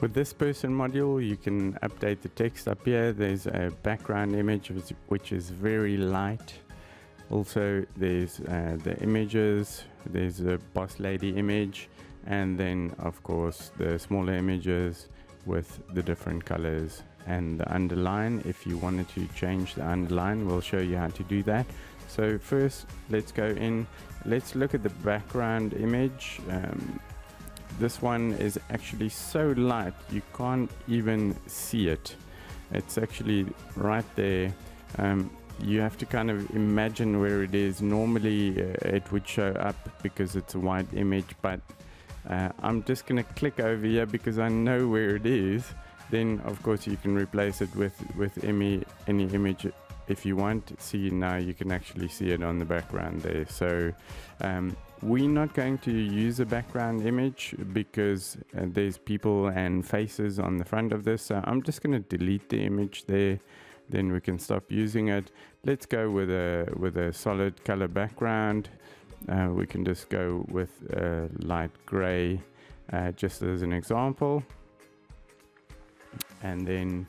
With this person module, you can update the text up here. There's a background image, which is very light. Also, there's the images, there's a boss lady image, and then of course the smaller images with the different colors and the underline. If you wanted to change the underline, we'll show you how to do that. So first, let's go in, let's look at the background image. This one is actually so light you can't even see it. It's actually right there. You have to kind of imagine where it is. Normally it would show up because it's a white image, but I'm just going to click over here because I know where it is. Then of course you can replace it with any image if you want. See, now you can actually see it on the background there. So we're not going to use a background image because there's people and faces on the front of this, so I'm just going to delete the image there, then we can stop using it. Let's go with a solid color background. We can just go with light gray just as an example, and then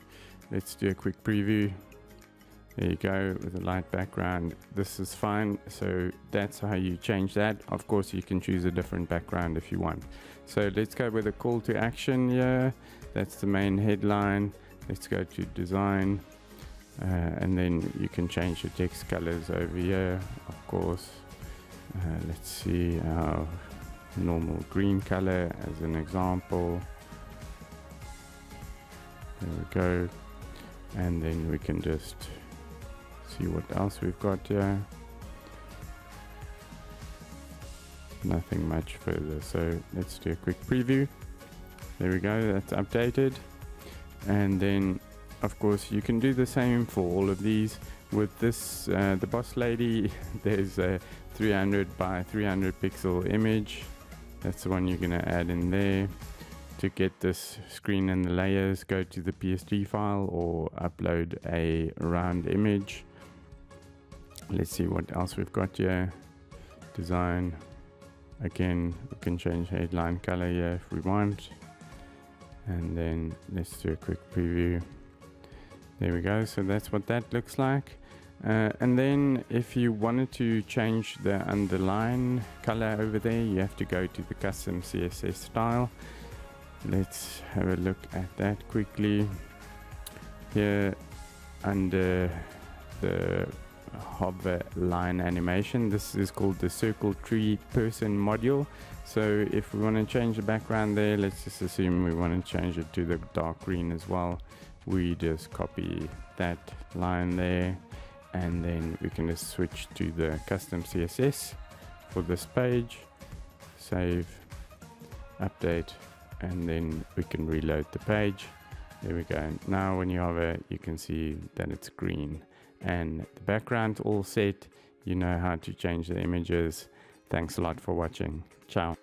let's do a quick preview. There you go, with a light background. This is fine. So that's how you change that. Of course, you can choose a different background if you want. So let's go with a call to action here. That's the main headline. Let's go to design. And then you can change the text colors over here, of course. Let's see our normal green color as an example. There we go. And then we can just see what else we've got here. Nothing much further, so let's do a quick preview. There we go, that's updated. And then of course you can do the same for all of these. With this the boss lady, there's a 300 by 300 pixel image. That's the one you're going to add in there. To get this screen and the layers, go to the PSD file or upload a round image. Let's see what else we've got here. Design. Again, we can change headline color here if we want. And then let's do a quick preview. There we go. So that's what that looks like. And then if you wanted to change the underline color over there, you have to go to the custom CSS style. Let's have a look at that quickly. Here under the hover line animation, this is called the Circle Tree Person Module. So if we want to change the background there, let's just assume we want to change it to the dark green as well. We just copy that line there, and then we can just switch to the custom CSS for this page. Save, update, and then we can reload the page. There we go. Now when you hover, you can see that it's green and the background all set. You know how to change the images. Thanks a lot for watching. Ciao.